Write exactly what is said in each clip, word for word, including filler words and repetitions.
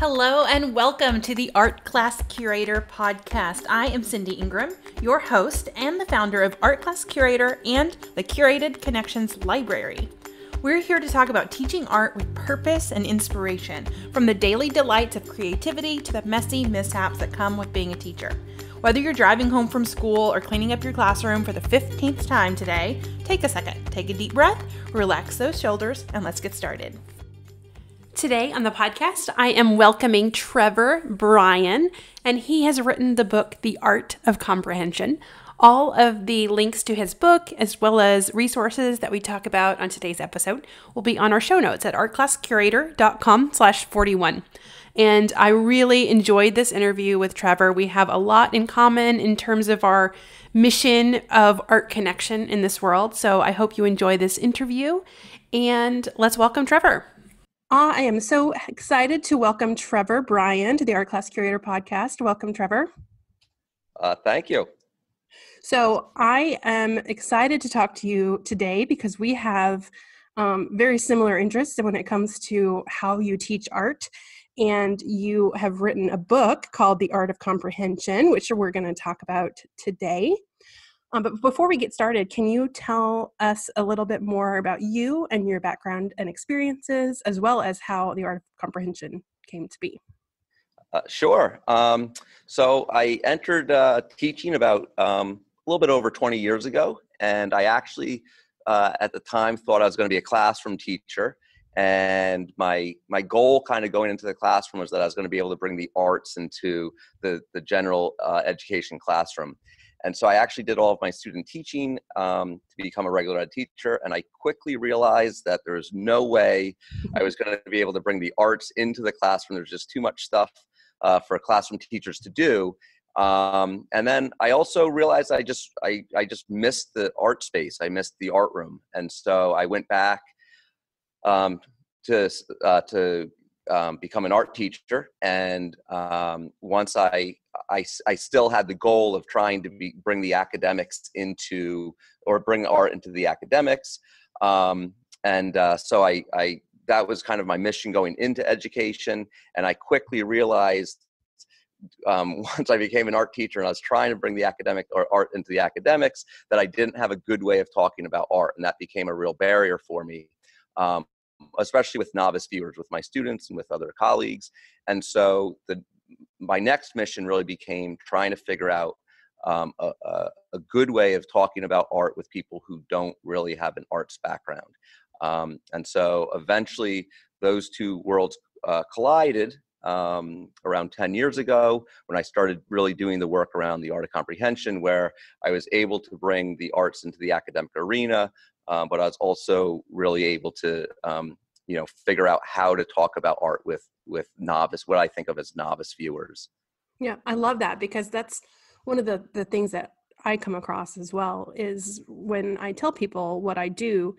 Hello and welcome to the Art Class Curator podcast. I am Cindy Ingram, your host and the founder of Art Class Curator and the Curated Connections Library. We're here to talk about teaching art with purpose and inspiration, from the daily delights of creativity to the messy mishaps that come with being a teacher. Whether you're driving home from school or cleaning up your classroom for the fifteenth time today, take a second, take a deep breath, relax those shoulders, and let's get started. Today on the podcast, I am welcoming Trevor Bryan, and he has written the book, The Art of Comprehension. All of the links to his book, as well as resources that we talk about on today's episode, will be on our show notes at art class curator dot com slash forty-one. And I really enjoyed this interview with Trevor. We have a lot in common in terms of our mission of art connection in this world. So I hope you enjoy this interview, and let's welcome Trevor. I am so excited to welcome Trevor Bryan to the Art Class Curator podcast. Welcome, Trevor. Uh, thank you. So I am excited to talk to you today because we have um, very similar interests when it comes to how you teach art. And you have written a book called The Art of Comprehension, which we're going to talk about today. Um, but before we get started, can you tell us a little bit more about you and your background and experiences, as well as how the Art of Comprehension came to be? Uh, sure. Um, so I entered uh, teaching about um, a little bit over twenty years ago, and I actually, uh, at the time, thought I was going to be a classroom teacher. And my my goal kind of going into the classroom was that I was going to be able to bring the arts into the, the general uh, education classroom. And so I actually did all of my student teaching um, to become a regular ed teacher. And I quickly realized that there was no way I was going to be able to bring the arts into the classroom. There's just too much stuff uh, for classroom teachers to do. Um, and then I also realized I just, I, I just missed the art space. I missed the art room. And so I went back um, to, uh, to um, become an art teacher. And um, once I I, I still had the goal of trying to be, bring the academics into, or bring art into the academics. Um, and uh, so I, I, that was kind of my mission going into education. And I quickly realized um, once I became an art teacher and I was trying to bring the academic or art into the academics, that I didn't have a good way of talking about art. And that became a real barrier for me. Um, especially with novice viewers, with my students and with other colleagues. And so the, my next mission really became trying to figure out um, a, a good way of talking about art with people who don't really have an arts background. Um, and so eventually those two worlds uh, collided um, around ten years ago when I started really doing the work around the Art of Comprehension, where I was able to bring the arts into the academic arena, um, but I was also really able to um, you know, figure out how to talk about art with with novice, what I think of as novice viewers. Yeah, I love that, because that's one of the, the things that I come across as well, is when I tell people what I do,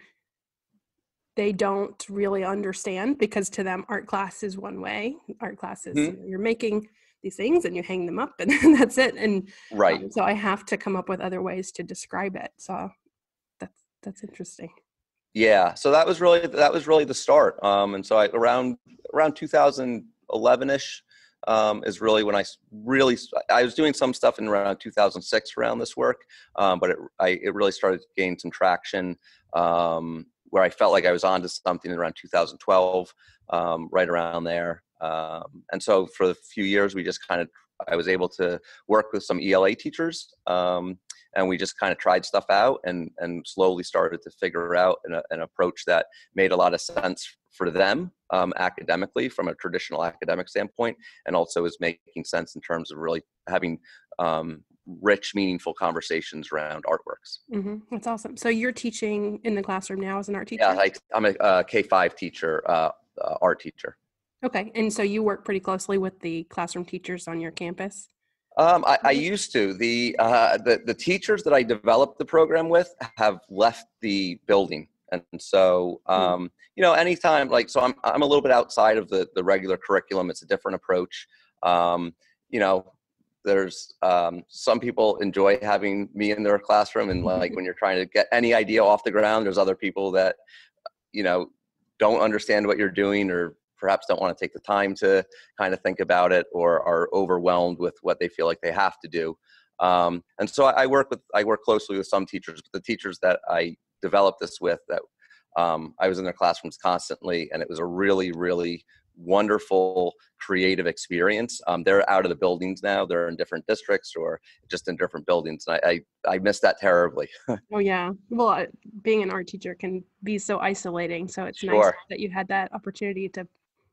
they don't really understand, because to them, art class is one way. Art class is, mm-hmm. you're making these things and you hang them up and that's it. And right. Um, so I have to come up with other ways to describe it. So that's that's interesting. Yeah, so that was really that was really the start, um, and so I, around around two thousand eleven-ish um, is really when I really I was doing some stuff in around two thousand six around this work, um, but it I, it really started to gain some traction um, where I felt like I was onto something around two thousand twelve, um, right around there, um, and so for a few years we just kind of I was able to work with some E L A teachers. Um, And we just kind of tried stuff out and, and slowly started to figure out an, an approach that made a lot of sense for them um, academically from a traditional academic standpoint, and also is making sense in terms of really having um, rich, meaningful conversations around artworks. Mm-hmm. That's awesome. So you're teaching in the classroom now as an art teacher? Yeah, I, I'm a uh, K five teacher, uh, uh, art teacher. Okay. And so you work pretty closely with the classroom teachers on your campus? Um, I, I used to. The, uh, the the teachers that I developed the program with have left the building, and so um, you know, anytime like so, I'm I'm a little bit outside of the the regular curriculum. It's a different approach. Um, you know, there's um, some people enjoy having me in their classroom, and like when you're trying to get any idea off the ground, there's other people that you know don't understand what you're doing or perhaps don't want to take the time to kind of think about it, or are overwhelmed with what they feel like they have to do. Um, and so I work with, I work closely with some teachers, but the teachers that I developed this with, that um, I was in their classrooms constantly, and it was a really, really wonderful creative experience. Um, they're out of the buildings now. They're in different districts or just in different buildings. And I, I, I miss that terribly. Oh yeah. Well, being an art teacher can be so isolating. So it's sure. nice that you had that opportunity to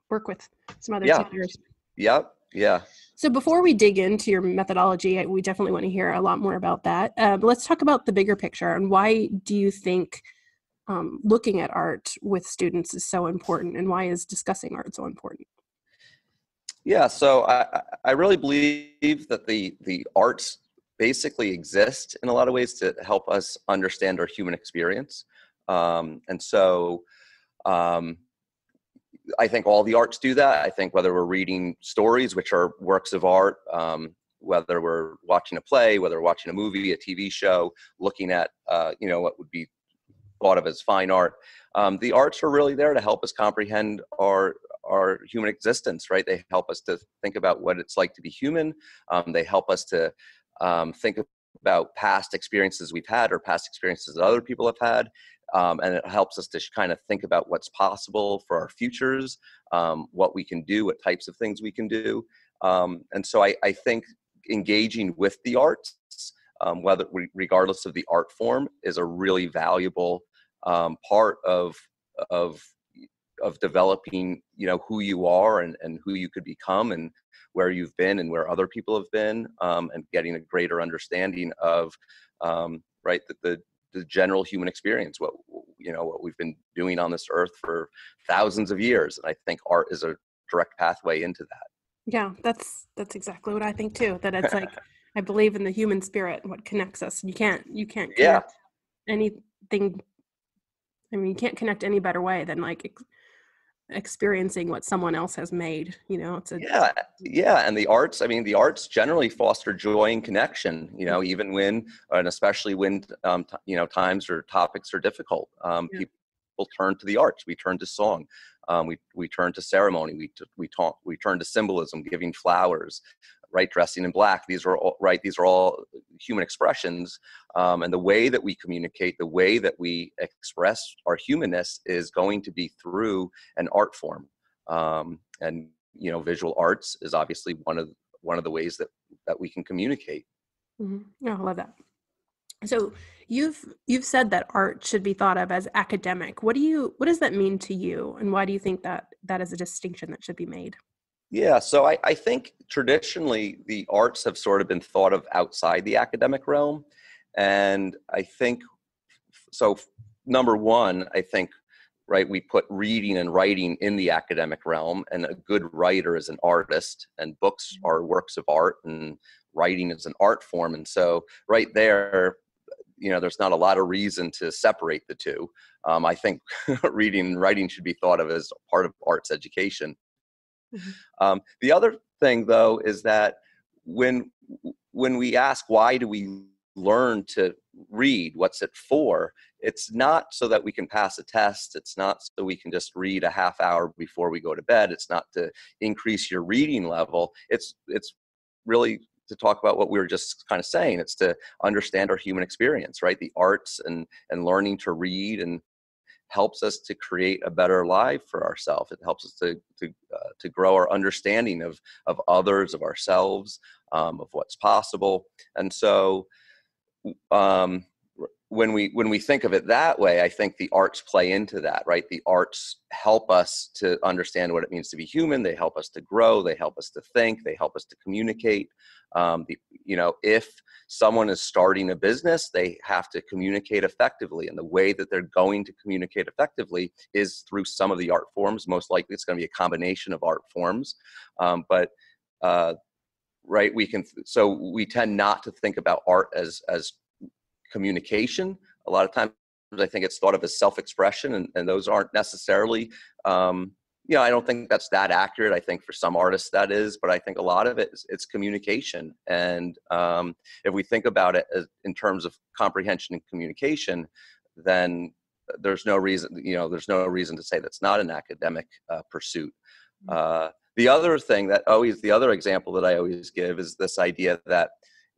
work with some other yeah. teachers. Yep. Yeah. So before we dig into your methodology, we definitely want to hear a lot more about that. Uh, but let's talk about the bigger picture, and why do you think um, looking at art with students is so important, and why is discussing art so important? Yeah, so I, I really believe that the, the arts basically exist in a lot of ways to help us understand our human experience. Um, and so... Um, I think all the arts do that. I think whether we're reading stories, which are works of art, um, whether we're watching a play, whether we're watching a movie, a T V show, looking at, uh, you know, what would be thought of as fine art. Um, the arts are really there to help us comprehend our, our human existence, right? They help us to think about what it's like to be human. Um, they help us to um, think about past experiences we've had or past experiences that other people have had. Um, and it helps us to kind of think about what's possible for our futures, um, what we can do, what types of things we can do. Um, and so I, I think engaging with the arts, um, whether regardless of the art form, is a really valuable um, part of, of, of developing, you know, who you are and, and who you could become, and where you've been and where other people have been, um, and getting a greater understanding of, um, right, the, the the general human experience, what, you know, what we've been doing on this earth for thousands of years. And I think art is a direct pathway into that. Yeah, that's, that's exactly what I think too, that it's like, I believe in the human spirit and what connects us. You can't, you can't connect yeah. anything. I mean, you can't connect any better way than like ex- experiencing what someone else has made, you know, it's a, yeah. Yeah. And the arts, I mean, the arts generally foster joy and connection, you know, even when, and especially when, um, t- you know, times or topics are difficult, um, yeah. people turn to the arts. We turn to song. Um, we, we turn to ceremony. We, t- we talk, we turn to symbolism, giving flowers, right? Dressing in black. These are all right. These are all human expressions. Um, and the way that we communicate, the way that we express our humanness is going to be through an art form. Um, and, you know, visual arts is obviously one of, one of the ways that, that we can communicate. Mm-hmm. Oh, I love that. So you've, you've said that art should be thought of as academic. What do you, what does that mean to you? And why do you think that that is a distinction that should be made? Yeah, so I, I think traditionally the arts have sort of been thought of outside the academic realm. And I think, so number one, I think, right, we put reading and writing in the academic realm, and a good writer is an artist, and books are works of art, and writing is an art form. And so right there, you know, there's not a lot of reason to separate the two. Um, I think reading and writing should be thought of as part of arts education. Mm-hmm. Um, the other thing, though, is that when when we ask, why do we learn to read? What's it for? It's not so that we can pass a test. It's not so we can just read a half hour before we go to bed. It's not to increase your reading level. It's it's really to talk about what we were just kind of saying. It's to understand our human experience, right? The arts and and learning to read and helps us to create a better life for ourselves. It helps us to to uh, to grow our understanding of of others, of ourselves, um, of what's possible. And so, um, when we when we think of it that way, I think the arts play into that, right? The arts help us to understand what it means to be human. They help us to grow. They help us to think. They help us to communicate. Um, the, you know, if someone is starting a business, they have to communicate effectively. And the way that they're going to communicate effectively is through some of the art forms. Most likely it's going to be a combination of art forms. Um, but, uh, right, we can, so we tend not to think about art as, as communication. A lot of times I think it's thought of as self-expression, and, and those aren't necessarily, um, you know, I don't think that's that accurate. I think for some artists that is, but I think a lot of it is it's communication. And um, if we think about it as, in terms of comprehension and communication, then there's no reason, you know, there's no reason to say that's not an academic uh, pursuit. Uh, the other thing that always, the other example that I always give is this idea that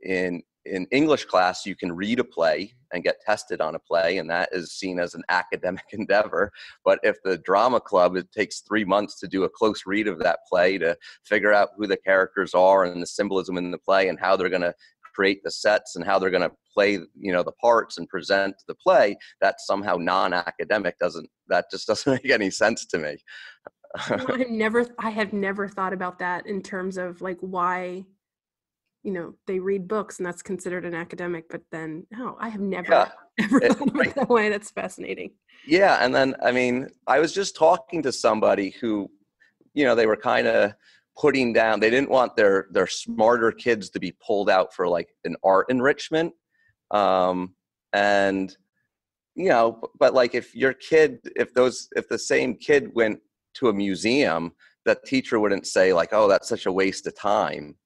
in in English class, you can read a play and get tested on a play, and that is seen as an academic endeavor. But if the drama club, it takes three months to do a close read of that play to figure out who the characters are and the symbolism in the play and how they're going to create the sets and how they're going to play, you know, the parts and present the play, that's somehow non-academic. Doesn't, that just doesn't make any sense to me. I never, I have never thought about that in terms of like why, you know, they read books and that's considered an academic, but then, no, I have never, yeah. ever it, thought about it that way. That's fascinating. Yeah. And then, I mean, I was just talking to somebody who, you know, they were kind of putting down, they didn't want their, their smarter kids to be pulled out for like an art enrichment. Um, and, you know, but like if your kid, if those, if the same kid went to a museum, the teacher wouldn't say like, oh, that's such a waste of time.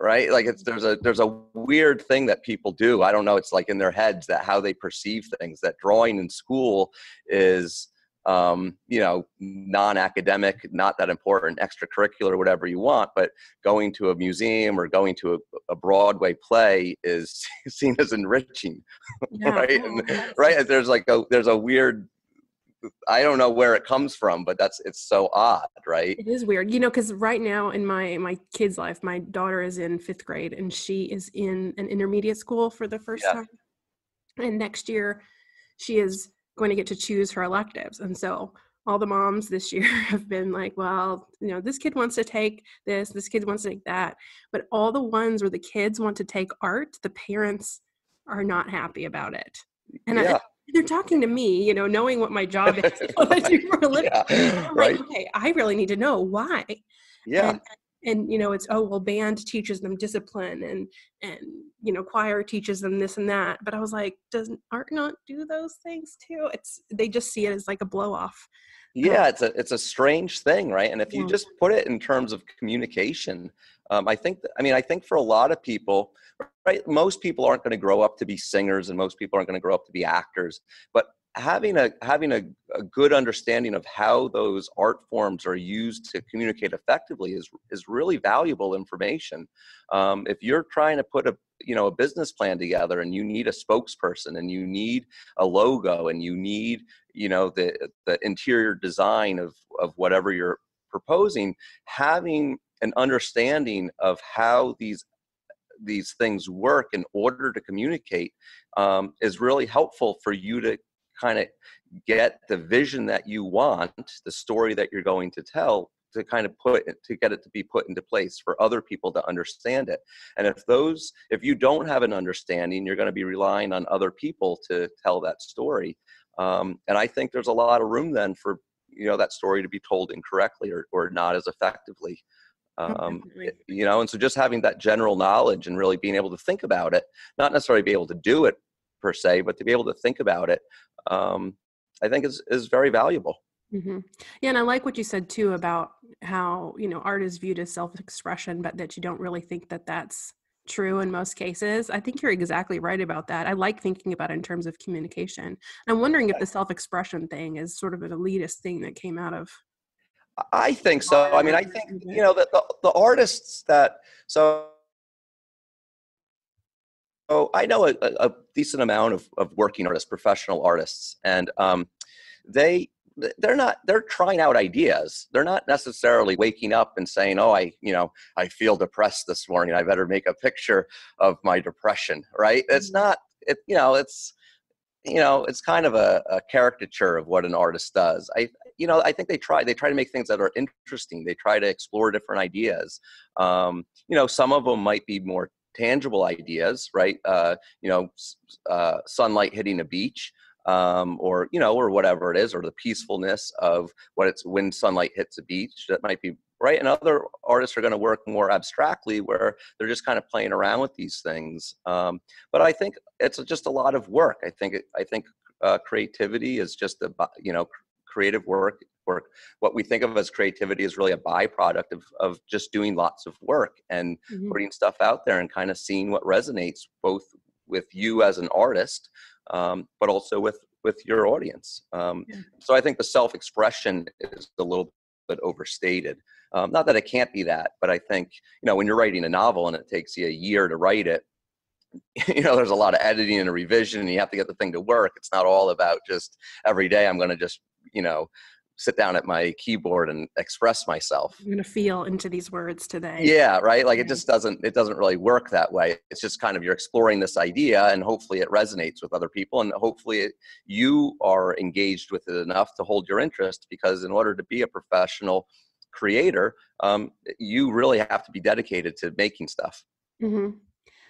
Right? Like it's, there's a, there's a weird thing that people do. I don't know. It's like in their heads that how they perceive things, that drawing in school is, Um, you know, non-academic, not that important, extracurricular, whatever you want, but going to a museum or going to a, a Broadway play is seen as enriching, yeah. right? And, right? There's like a, there's a weird, I don't know where it comes from, but that's, it's so odd, right? It is weird, you know, because right now in my, my kid's life, my daughter is in fifth grade and she is in an intermediate school for the first yeah. time. And next year she is going to get to choose her electives. And so all the moms this year have been like, well, you know, this kid wants to take this, this kid wants to take that. But all the ones where the kids want to take art, the parents are not happy about it. And yeah. I, they're talking to me, you know, knowing what my job is, what I do for a living. Yeah. I'm right. like, okay, I really need to know why. Yeah. And, and, you know, it's, oh, well, band teaches them discipline and, and, you know, choir teaches them this and that. But I was like, doesn't art not do those things too? It's, they just see it as like a blow off. Yeah. Um, it's a, it's a strange thing. Right. And if you yeah. just put it in terms of communication, um, I think, that, I mean, I think for a lot of people, right, most people aren't going to grow up to be singers and most people aren't going to grow up to be actors, but having a having a, a good understanding of how those art forms are used to communicate effectively is is really valuable information. Um, if you're trying to put a you know a business plan together and you need a spokesperson and you need a logo and you need you know the the interior design of of whatever you're proposing, having an understanding of how these these things work in order to communicate um, is really helpful for you to kind of get the vision that you want, the story that you're going to tell, to kind of put it, to get it to be put into place for other people to understand it. And if those, if you don't have an understanding, you're going to be relying on other people to tell that story. Um, and I think there's a lot of room then for, you know, that story to be told incorrectly or, or not as effectively. Um, you know, and so just having that general knowledge and really being able to think about it, not necessarily be able to do it per se, but to be able to think about it, um, I think is, is very valuable. Mm-hmm. Yeah. And I like what you said too, about how, you know, art is viewed as self-expression, but that you don't really think that that's true in most cases. I think you're exactly right about that. I like thinking about it in terms of communication. I'm wondering if the self-expression thing is sort of an elitist thing that came out of. I think so. I mean, I think, you know, that the, the artists that, so Oh, I know a, a decent amount of, of working artists, professional artists, and um, they, they're not, they're trying out ideas. They're not necessarily waking up and saying, oh, I, you know, I feel depressed this morning. I better make a picture of my depression, right? It's not, it, you know, it's, you know, it's kind of a, a caricature of what an artist does. I, you know, I think they try, they try to make things that are interesting. They try to explore different ideas. Um, you know, some of them might be more tangible ideas, right? Uh, you know, uh, sunlight hitting a beach, um, or, you know, or whatever it is, or the peacefulness of what it's when sunlight hits a beach, that might be right. And other artists are going to work more abstractly where they're just kind of playing around with these things. Um, but I think it's just a lot of work. I think, I think uh, creativity is just a, you know, creative work work. What we think of as creativity is really a byproduct of, of just doing lots of work and mm-hmm. putting stuff out there and kind of seeing what resonates both with you as an artist, um, but also with, with your audience. Um, yeah. So I think the self-expression is a little bit overstated. Um, not that it can't be that, but I think, you know, when you're writing a novel and it takes you a year to write it, you know, there's a lot of editing and revision, and you have to get the thing to work. It's not all about just every day I'm going to just, you know, sit down at my keyboard and express myself. I'm going to feel into these words today. Yeah, right? Like, it just doesn't, it doesn't really work that way. It's just kind of, you're exploring this idea, and hopefully it resonates with other people, and hopefully it, you are engaged with it enough to hold your interest, because in order to be a professional creator, um, you really have to be dedicated to making stuff. Mm-hmm.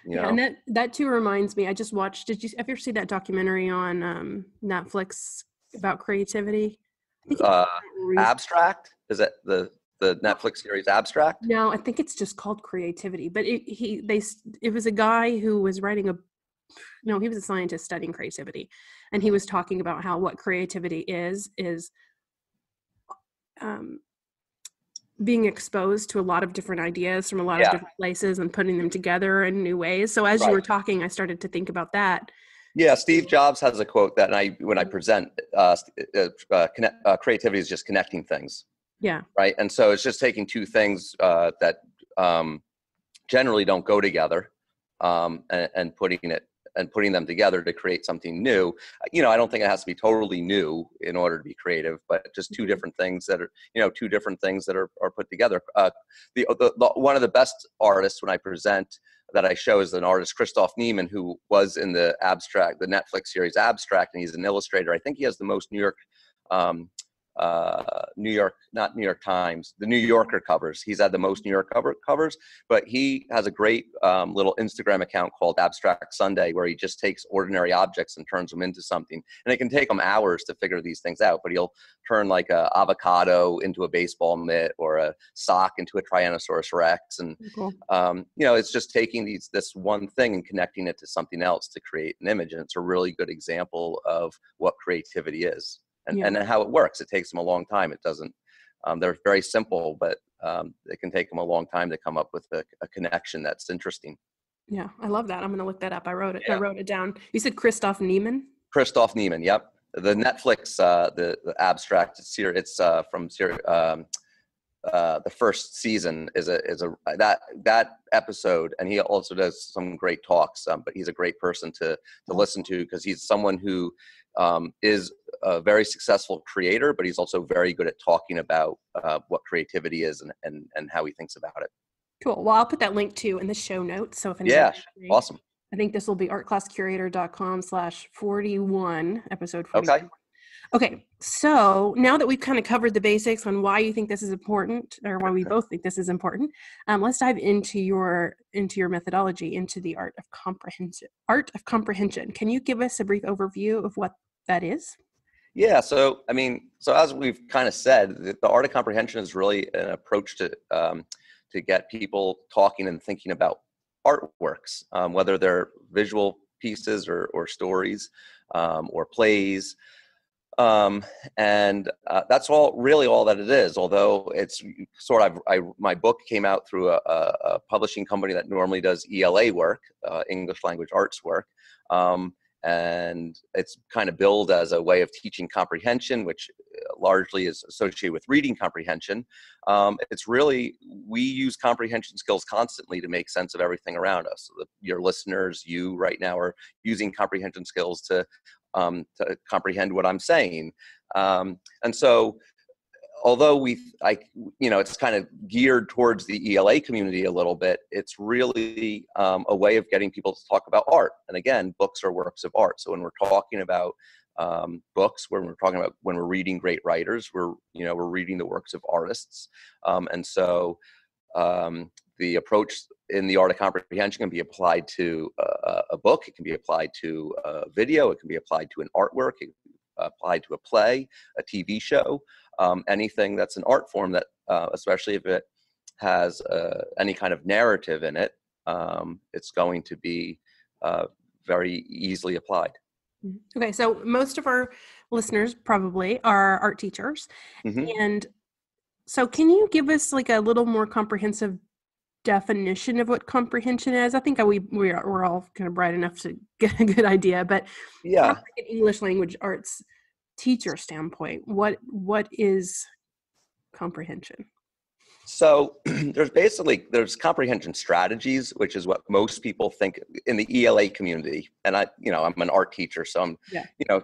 You know? Yeah, and that, that too reminds me, I just watched, did you ever see that documentary on um, Netflix about creativity? Uh, Abstract? Is that the, the Netflix series Abstract? No, I think it's just called Creativity. But it, he, they, it was a guy who was writing a, no, he was a scientist studying creativity. And he was talking about how what creativity is, is um, being exposed to a lot of different ideas from a lot yeah. of different places and putting them together in new ways. So as right. you were talking, I started to think about that. Yeah, Steve Jobs has a quote that, and I when I present, uh, uh, connect, uh, creativity is just connecting things. Yeah. Right. And so it's just taking two things uh, that um, generally don't go together, um, and, and putting it and putting them together to create something new. You know, I don't think it has to be totally new in order to be creative, but just two different things that are, you know, two different things that are, are put together. Uh, the, the, the one of the best artists when I present that I show is an artist, Christoph Niemann, who was in the Abstract, the Netflix series Abstract, and he's an illustrator. I think he has the most New York, um, uh, New York, not New York Times, the New Yorker covers. He's had the most New York cover, covers, but he has a great um, little Instagram account called Abstract Sunday, where he just takes ordinary objects and turns them into something. And it can take him hours to figure these things out, but he'll turn like a avocado into a baseball mitt, or a sock into a Tyrannosaurus Rex. And, okay. um, you know, it's just taking these, this one thing and connecting it to something else to create an image. And it's a really good example of what creativity is. And, yeah. and how it works. It takes them a long time. It doesn't, um, they're very simple, but um, it can take them a long time to come up with a, a connection that's interesting. Yeah, I love that. I'm going to look that up. I wrote it. Yeah. I wrote it down. You said Christoph Niemann? Christoph Niemann, yep. The Netflix, uh, the, the Abstract, it's, it's uh, from um, uh, the first season is a, is a that that episode, and he also does some great talks, um, but he's a great person to, to listen to, because he's someone who um, is a very successful creator, but he's also very good at talking about uh, what creativity is and, and, and how he thinks about it. Cool. Well, I'll put that link too in the show notes. So if anyone yeah, agree, awesome. I think this will be art class curator dot com slash forty-one, episode forty-one. Okay. Okay. So now that we've kind of covered the basics on why you think this is important, or why we both think this is important, um, let's dive into your into your methodology, into the art of comprehension. Art of comprehension. Can you give us a brief overview of what that is? Yeah. So, I mean, so as we've kind of said, the, the art of comprehension is really an approach to, um, to get people talking and thinking about artworks, um, whether they're visual pieces or, or stories, um, or plays. Um, and, uh, that's all really all that it is. Although it's sort of, I, my book came out through a, a, a publishing company that normally does E L A work, uh, English language arts work. Um, And it's kind of billed as a way of teaching comprehension, which largely is associated with reading comprehension. Um, it's really, we use comprehension skills constantly to make sense of everything around us. So the, your listeners, you right now, are using comprehension skills to, um, to comprehend what I'm saying. Um, and so although we, I, you know, it's kind of geared towards the E L A community a little bit, it's really um, a way of getting people to talk about art. And again, books are works of art. So when we're talking about um, books, when we're talking about, when we're reading great writers, we're, you know, we're reading the works of artists. Um, and so um, the approach in the art of comprehension can be applied to a, a book. It can be applied to a video. It can be applied to an artwork. It can be applied to a play, a T V show. Um, anything that's an art form that, uh, especially if it has uh, any kind of narrative in it, um, it's going to be uh, very easily applied. Okay, so most of our listeners probably are art teachers. Mm-hmm. And so can you give us like a little more comprehensive definition of what comprehension is. I think we, we are, we're all kind of bright enough to get a good idea, but yeah, from like an English language arts teacher standpoint, what what is comprehension? So there's basically, there's comprehension strategies, which is what most people think in the E L A community. And I, you know, I'm an art teacher, so I'm, yeah. you know,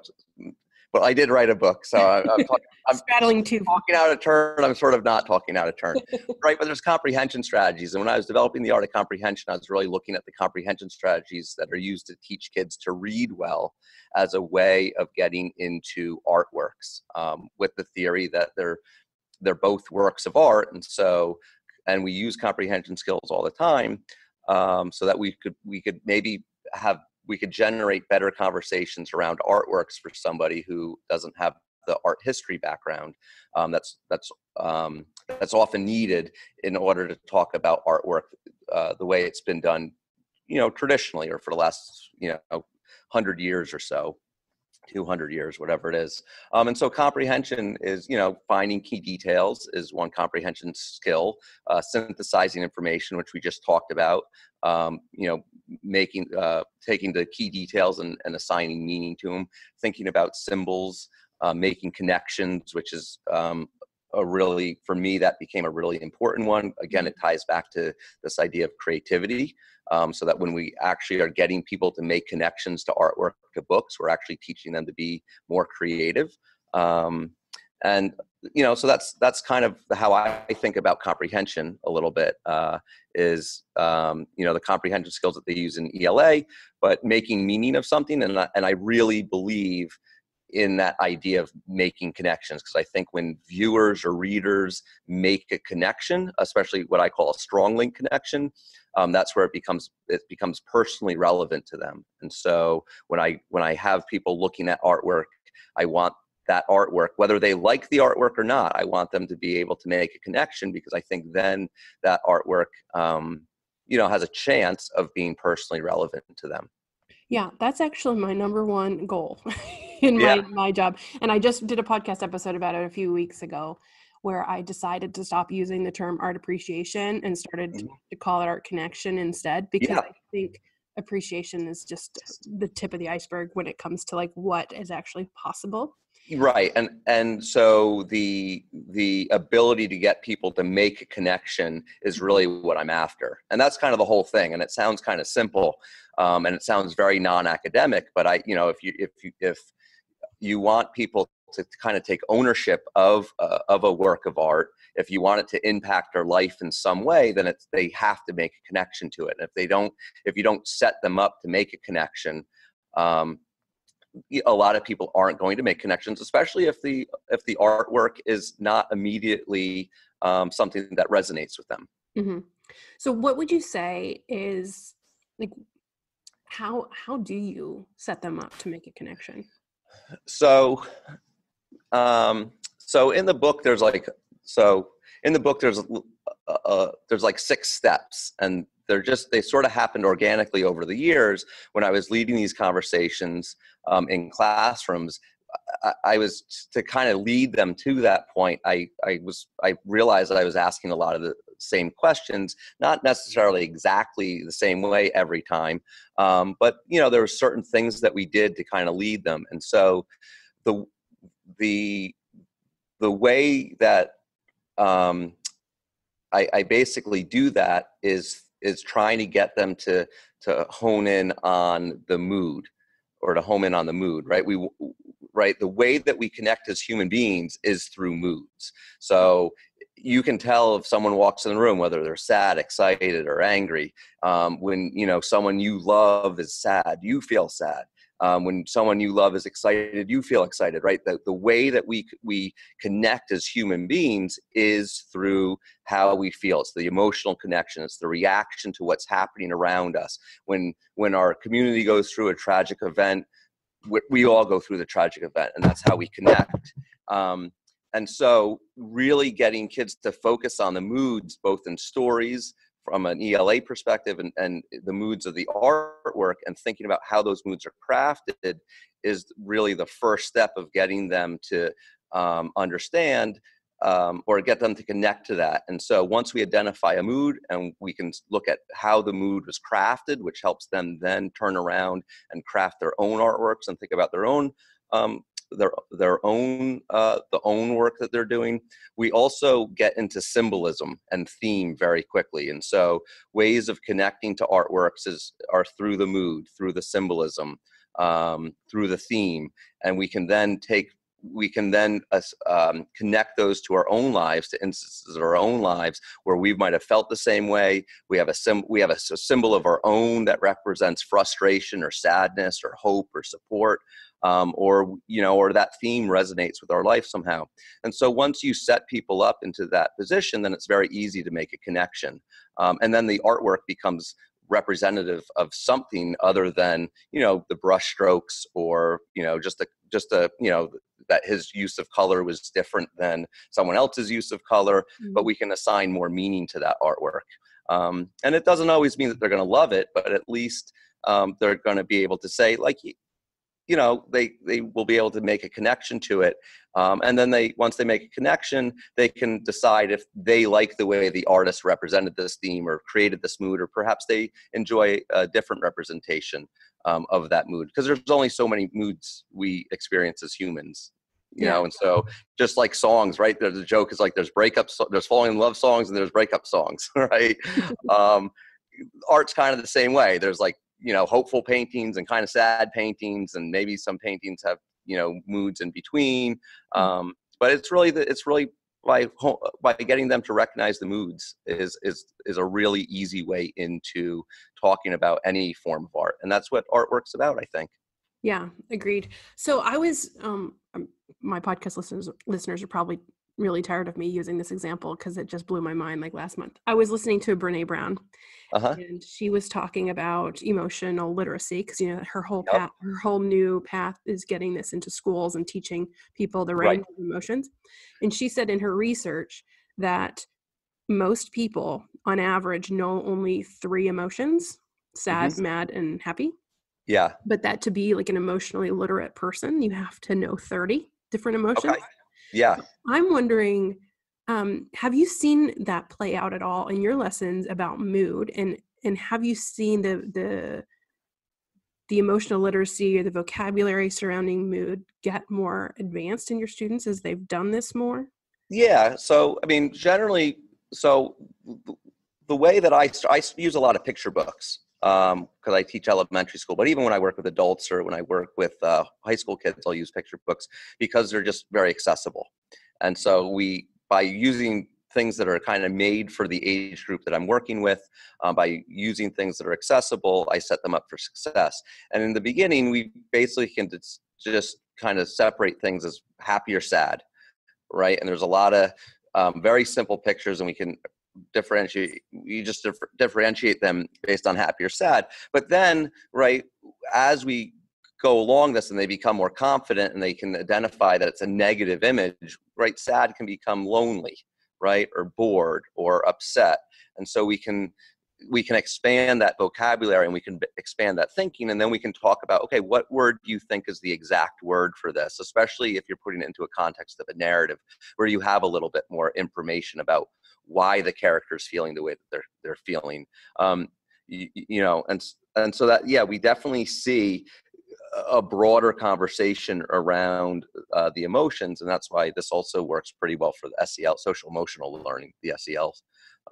well, I did write a book, so I'm, I'm, talk, I'm straddling two. talking out of turn. I'm sort of not talking out of turn, right? But there's comprehension strategies. And when I was developing the art of comprehension, I was really looking at the comprehension strategies that are used to teach kids to read well as a way of getting into artworks, um, with the theory that they're They're both works of art, and so, and we use comprehension skills all the time, um, so that we could we could maybe have we could generate better conversations around artworks for somebody who doesn't have the art history background. Um, that's that's um, that's often needed in order to talk about artwork uh, the way it's been done, you know, traditionally, or for the last you know hundred years or so. two hundred years, whatever it is. Um, and so comprehension is, you know, finding key details is one comprehension skill, uh, synthesizing information, which we just talked about, um, you know, making, uh, taking the key details and, and assigning meaning to them, thinking about symbols, uh, making connections, which is um, a really, for me, that became a really important one. Again, it ties back to this idea of creativity. Um, so that when we actually are getting people to make connections to artwork, to books, we're actually teaching them to be more creative. Um, and, you know, so that's that's kind of how I think about comprehension a little bit, uh, is, um, you know, the comprehension skills that they use in E L A, but making meaning of something. And I, and I really believe in that idea of making connections, because I think when viewers or readers make a connection, especially what I call a strong link connection, um, that's where it becomes it becomes personally relevant to them. And so when I when I have people looking at artwork, I want that artwork, whether they like the artwork or not, I want them to be able to make a connection, because I think then that artwork, um, you know, has a chance of being personally relevant to them. Yeah, that's actually my number one goal in my, yeah. my job. And I just did a podcast episode about it a few weeks ago, where I decided to stop using the term art appreciation and started mm-hmm. to call it art connection instead, because yeah. I think appreciation is just the tip of the iceberg when it comes to like what is actually possible. Right. And and so the the ability to get people to make a connection is really what I'm after. And that's kind of the whole thing. And it sounds kind of simple, um, and it sounds very non-academic, but I, you know, if you if you if you want people to kind of take ownership of uh, of a work of art, if you want it to impact their life in some way, then it's, they have to make a connection to it. And if they don't, if you don't set them up to make a connection, um, a lot of people aren't going to make connections, especially if the if the artwork is not immediately um, something that resonates with them. Mm-hmm. So what would you say is like, how how do you set them up to make a connection? So, um, so in the book, there's like so in the book there's uh, there's like six steps, and they're just, they sort of happened organically over the years when I was leading these conversations um, in classrooms. I, I was to kind of lead them to that point. I, I was, I realized that I was asking a lot of the same questions, not necessarily exactly the same way every time. Um, but you know, there were certain things that we did to kind of lead them. And so the, the, the way that um, I, I basically do that is is trying to get them to to hone in on the mood, or to home in on the mood, right? We, right, the way that we connect as human beings is through moods. So you can tell if someone walks in the room, whether they're sad, excited, or angry. Um, when, you know, someone you love is sad, you feel sad. Um, when someone you love is excited, you feel excited, right? The, the way that we we connect as human beings is through how we feel. It's the emotional connection. It's the reaction to what's happening around us. When when our community goes through a tragic event, we, we all go through the tragic event, and that's how we connect. Um, and so really getting kids to focus on the moods, both in stories, from an E L A perspective, and, and the moods of the artwork, and thinking about how those moods are crafted, is really the first step of getting them to um, understand um, or get them to connect to that. And so once we identify a mood and we can look at how the mood was crafted, which helps them then turn around and craft their own artworks and think about their own um, their their own uh, the own work that they're doing. We also get into symbolism and theme very quickly, and so ways of connecting to artworks is are through the mood, through the symbolism, um, through the theme, and we can then take we can then uh, um, connect those to our own lives, to instances of our own lives where we might have felt the same way. We have a sim we have a, a symbol of our own that represents frustration or sadness or hope or support. Um, or, you know, or that theme resonates with our life somehow. And so once you set people up into that position, then it's very easy to make a connection. Um, and then the artwork becomes representative of something other than, you know, the brush strokes or, you know, just the, just the, you know, that his use of color was different than someone else's use of color, mm-hmm. but we can assign more meaning to that artwork. Um, and it doesn't always mean that they're going to love it, but at least um, they're going to be able to say, like, you know, they, they will be able to make a connection to it. Um, and then they, once they make a connection, they can decide if they like the way the artist represented this theme or created this mood, or perhaps they enjoy a different representation um, of that mood. Because there's only so many moods we experience as humans, you yeah. know? And so just like songs, right? There's a joke is like there's breakup, so there's falling in love songs and there's breakup songs, right? um, art's kind of the same way. There's like, you know, hopeful paintings and kind of sad paintings, and maybe some paintings have, you know, moods in between. Um, but it's really, the, it's really by, by getting them to recognize the moods is, is, is a really easy way into talking about any form of art. And that's what artwork's about, I think. Yeah, agreed. So I was, um, my podcast listeners, listeners are probably really tired of me using this example because it just blew my mind like last month. I was listening to Brené Brown uh-huh. and she was talking about emotional literacy because, you know, her whole yep. path, her whole new path is getting this into schools and teaching people the range right. of emotions. And she said in her research that most people on average know only three emotions, sad, mm-hmm. mad, and happy. Yeah. But that to be like an emotionally literate person, you have to know thirty different emotions. Okay. Yeah. I'm wondering, um, have you seen that play out at all in your lessons about mood, and, and have you seen the, the, the emotional literacy or the vocabulary surrounding mood get more advanced in your students as they've done this more? Yeah. So, I mean, generally, so the way that I, I use a lot of picture books, um, cause I teach elementary school, but even when I work with adults or when I work with, uh, high school kids, I'll use picture books because they're just very accessible. And so we, by using things that are kind of made for the age group that I'm working with, um, by using things that are accessible, I set them up for success. And in the beginning, we basically can just kind of separate things as happy or sad. Right. And there's a lot of, um, very simple pictures, and we can differentiate, you just dif differentiate them based on happy or sad. But then, right, as we go along this and they become more confident and they can identify that it's a negative image, right, sad can become lonely, right, or bored or upset. And so we can, we can expand that vocabulary and we can expand that thinking, and then we can talk about, okay, what word do you think is the exact word for this, especially if you're putting it into a context of a narrative where you have a little bit more information about why the character is feeling the way that they're they're feeling, um, you, you know, and and so that, yeah, we definitely see a broader conversation around uh, the emotions, and that's why this also works pretty well for the S E L, social emotional learning, the S E L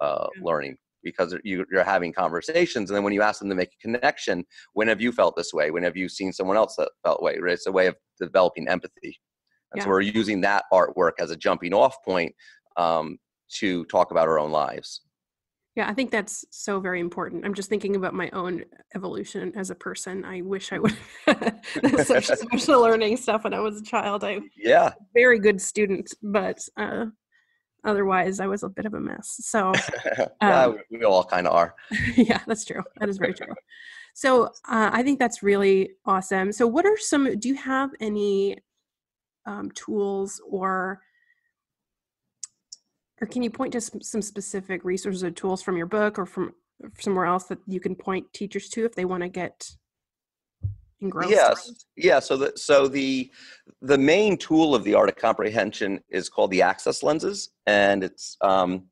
uh, yeah. learning, because you, you're having conversations, and then when you ask them to make a connection, when have you felt this way? When have you seen someone else that felt way? Right? It's a way of developing empathy, and yeah. so we're using that artwork as a jumping off point. Um, to talk about our own lives. Yeah, I think that's so very important. I'm just thinking about my own evolution as a person. I wish I would have had social, social learning stuff when I was a child. I yeah. was a very good student, but uh, otherwise I was a bit of a mess. So um, yeah, we, we all kind of are. Yeah, that's true. That is very true. So uh, I think that's really awesome. So what are some, do you have any um, tools or Or can you point to some specific resources or tools from your book or from somewhere else that you can point teachers to if they want to get and grow. Yes, through. yeah. So the so the the main tool of the Art of Comprehension is called the Access Lenses, and it's um,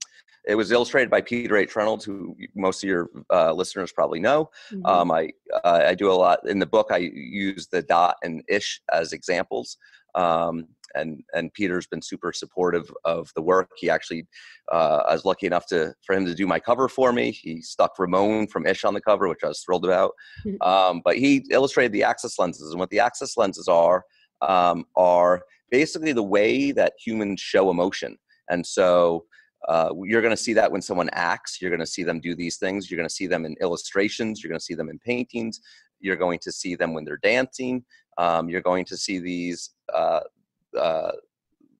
it was illustrated by Peter H. Reynolds, who most of your uh, listeners probably know. Mm-hmm. Um, I uh, I do a lot in the book. I use The Dot and Ish as examples. Um, and, and Peter's been super supportive of the work. He actually, uh, I was lucky enough to, for him to do my cover for me. He stuck Ramon from Ish on the cover, which I was thrilled about. Mm-hmm. Um, but he illustrated the Access Lenses, and what the Access Lenses are, um, are basically the way that humans show emotion. And so, uh, you're going to see that when someone acts, you're going to see them do these things. You're going to see them in illustrations. You're going to see them in paintings. You're going to see them when they're dancing. Um, you're going to see these, uh, uh,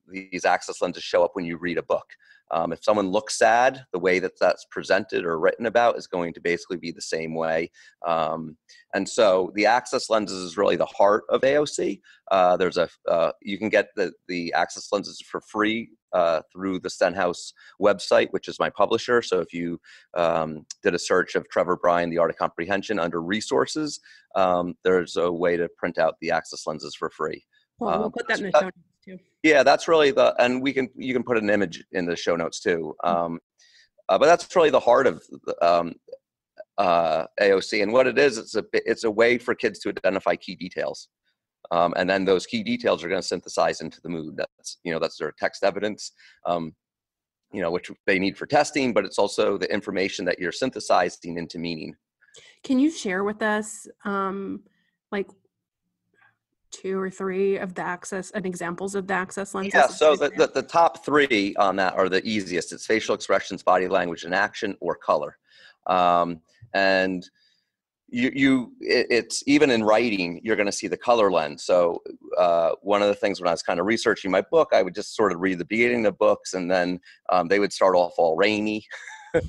these access lenses show up when you read a book. Um, if someone looks sad, the way that that's presented or written about is going to basically be the same way. Um, and so the access lenses is really the heart of A O C. Uh, there's a, uh, you can get the, the access lenses for free, uh, through the Stenhouse website, which is my publisher. So if you, um, did a search of Trevor Bryan, The Art of Comprehension under resources, um, there's a way to print out the access lenses for free. Well, we'll put that in the show notes too. Yeah, that's really the, and we can, you can put an image in the show notes too. Um, uh, but that's really the heart of um, uh, A O C. And what it is, it's a, it's a way for kids to identify key details. Um, and then those key details are going to synthesize into the mood. That's, you know, that's their text evidence, um, you know, which they need for testing, but it's also the information that you're synthesizing into meaning. Can you share with us, um, like, two or three of the access and examples of the access lenses? Yeah, so the, the, the top three on that are the easiest. It's facial expressions, body language and action, or color. Um, and you, you it, it's even in writing, you're going to see the color lens. So uh, one of the things when I was kind of researching my book, I would just sort of read the beginning of books, and then um, they would start off all rainy.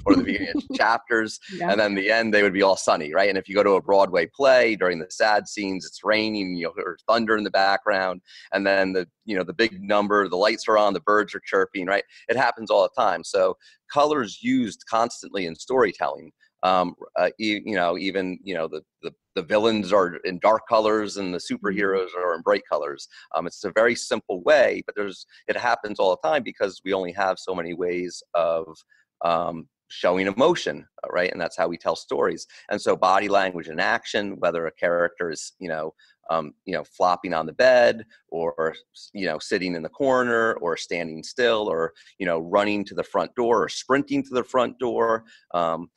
or the beginning of chapters, yeah. and then the end, they would be all sunny, right? And if you go to a Broadway play during the sad scenes, it's raining, you know, or thunder in the background, and then the, you know, the big number, the lights are on, the birds are chirping, right? It happens all the time. So color's used constantly in storytelling. Um, uh, you, you know, even, you know, the, the, the villains are in dark colors and the superheroes are in bright colors. Um, it's a very simple way, but there's, it happens all the time because we only have so many ways of, um, showing emotion, right? And that's how we tell stories. And so body language and action, whether a character is, you know, um, you know, flopping on the bed, or, you know, sitting in the corner, or standing still, or, you know, running to the front door, or sprinting to the front door. Um,